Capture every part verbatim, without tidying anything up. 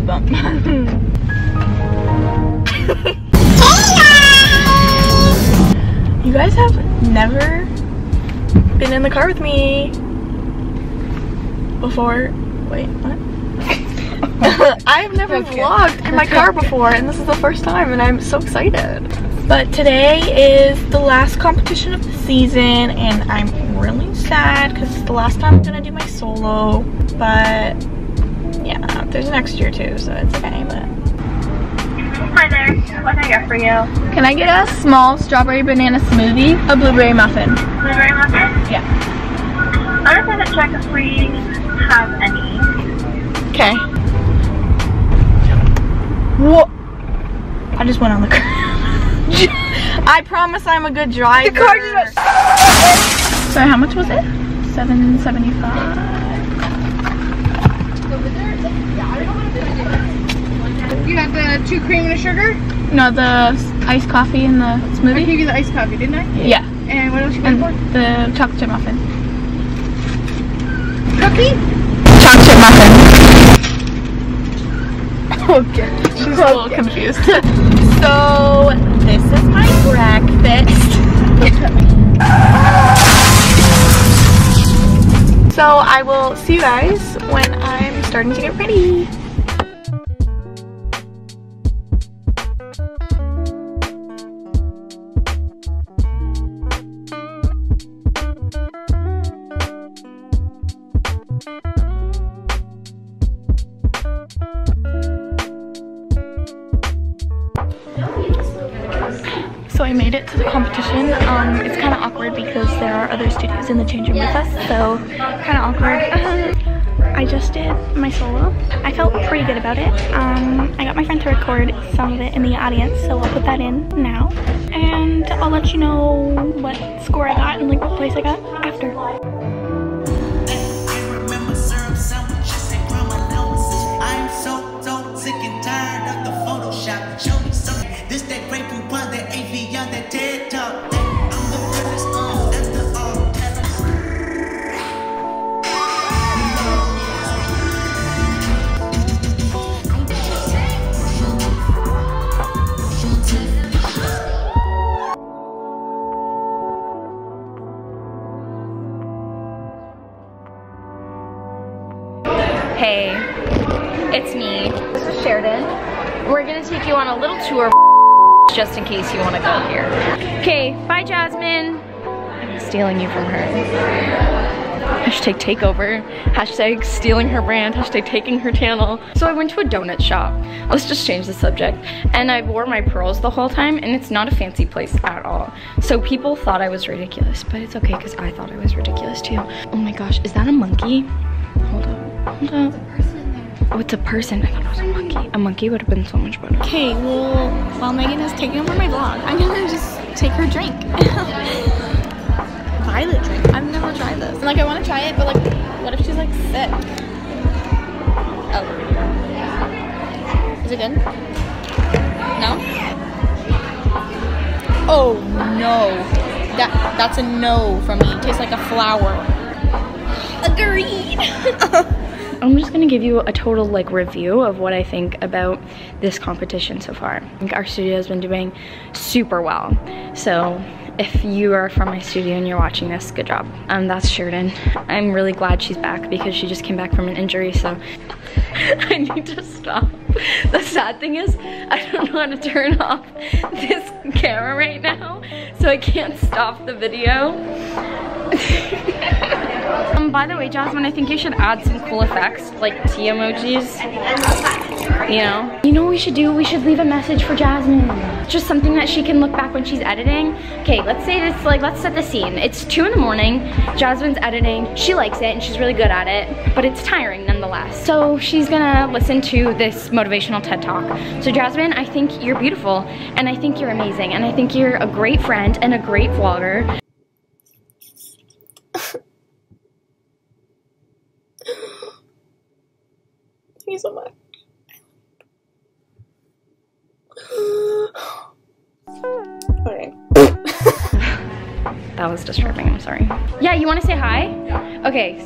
speed bump. You guys have never been in the car with me before. Wait, what? I've never okay. vlogged in my car before, and this is the first time, and I'm so excited. But today is the last competition of the season, and I'm really sad because it's the last time I'm gonna do my solo. But yeah, there's next year too, so it's okay. But hi there, what can I get for you? Can I get a small strawberry banana smoothie, a blueberry muffin? Blueberry muffin? Yeah. I'm gonna check if we have any. Okay. What? I just went on the curb. I promise I'm a good driver. The car just went. Sorry, how much was it? Seven seventy-five. You had the two cream and a sugar? No, the iced coffee and the smoothie. I gave you the iced coffee, didn't I? Yeah. And what else you got for? The chocolate chip muffin. Cookie? Chocolate chip muffin. Okay. She's a little okay. confused. So, this is my breakfast. So, I will see you guys when I'm starting to get ready. So I made it to the competition. Um, it's kind of awkward because there are other studios in the changing room with us, so kind of awkward. Um, I just did my solo. I felt pretty good about it. Um, I got my friend to record some of it in the audience, so I'll put that in now. And I'll let you know what score I got and like what place I got after. Hey, it's me. This is Sheridan. We're gonna take you on a little tour of just in case you wanna go here. Okay, bye Jasmine. I'm stealing you from her. Hashtag takeover. Hashtag stealing her brand. Hashtag taking her channel. So I went to a donut shop. Let's just change the subject. And I wore my pearls the whole time, and it's not a fancy place at all. So people thought I was ridiculous, but it's okay because I thought I was ridiculous too. Oh my gosh, is that a monkey? Hold up. It's a person there. Oh, it's a person. I thought it was a monkey. A monkey would have been so much better. Okay, well, while Megan is taking over my vlog, I'm gonna just take her drink. Violet drink. I've never tried this. And, like, I want to try it, but, like, what if she's, like, sick? Oh. Is it good? No? Oh, no. That, that's a no from me. It tastes like a flower. Agreed. I'm just gonna give you a total like review of what I think about this competition so far. I think our studio has been doing super well. So if you are from my studio and you're watching this, good job. Um, that's Sheridan. I'm really glad she's back because she just came back from an injury, so I need to stop. The sad thing is I don't know how to turn off this camera right now, so I can't stop the video. Um, by the way, Jasmine, I think you should add some cool effects, like tea emojis, you know? You know what we should do? We should leave a message for Jasmine. Just something that she can look back when she's editing. Okay, let's say it's like, let's set the scene. It's two in the morning, Jasmine's editing, she likes it and she's really good at it, but it's tiring nonetheless. So she's gonna listen to this motivational TED Talk. So Jasmine, I think you're beautiful, and I think you're amazing, and I think you're a great friend and a great vlogger. Thank you so much. Okay. That was disturbing, I'm sorry. Yeah, you wanna say hi? Yeah. Okay.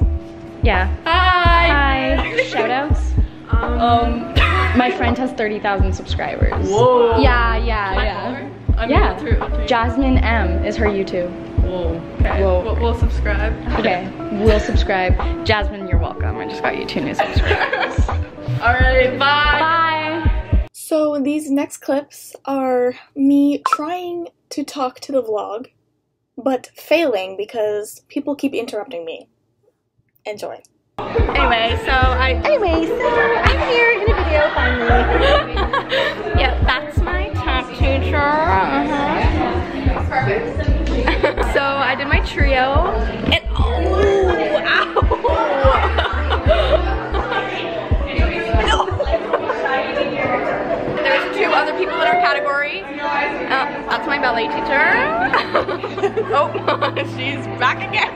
Yeah. Hi! Hi. Shoutouts? Um, um My friend has thirty thousand subscribers. Whoa. Yeah, yeah, My yeah. I'm yeah. Through. Jasmine M is her YouTube. Whoa. Okay. Whoa. We'll, we'll subscribe. Okay. We'll subscribe. Jasmine, you're welcome. I just got you two new subscribers. All right. Bye. Bye. So these next clips are me trying to talk to the vlog, but failing because people keep interrupting me. Enjoy. Anyway, so I. Anyway, so I'm here in a video finally. Yeah, that's my tap teacher. Uh-huh. Perfect. So I did my trio, and oh, ow! There's two other people in our category. Uh, that's my ballet teacher. Oh, she's back again.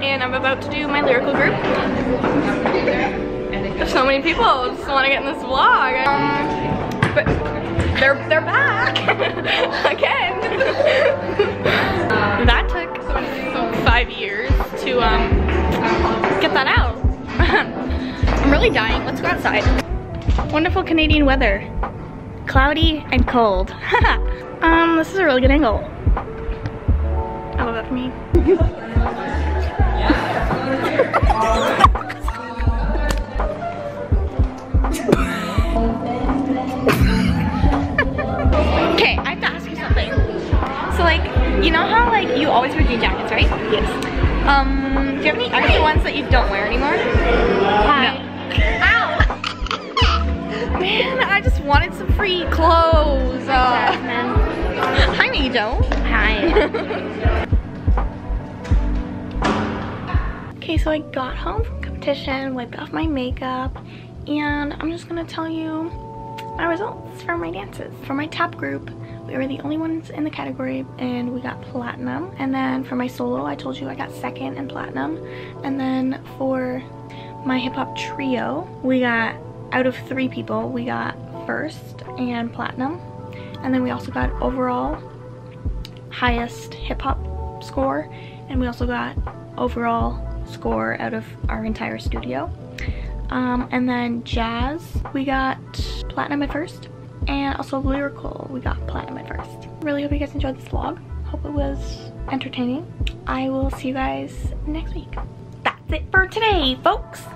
And I'm about to do my lyrical group. There's so many people just want to get in this vlog. Um, but they're they're back again. That took five years to um get that out. I'm really dying. Let's go outside. Wonderful Canadian weather, cloudy and cold. um, this is a really good angle. I love that for me. Okay, I have to ask you something. So like, you know how like you always wear jean jackets, right? Yes. Um, do you have any extra ones that you don't wear anymore? Hi. No. Ow! Man, I just wanted some free clothes. Uh, I know you don't. Hi. Okay, so I got home from competition, wiped off my makeup, and I'm just gonna tell you my results for my dances. For my tap group, we were the only ones in the category and we got platinum. And then for my solo, I told you I got second and platinum. And then for my hip hop trio, we got, out of three people, we got first and platinum. And then we also got overall highest hip hop score. And we also got overall score out of our entire studio. Um, and then jazz, we got platinum at first, and also lyrical, we got platinum at first. Really hope you guys enjoyed this vlog. Hope it was entertaining. I will see you guys next week. That's it for today, folks.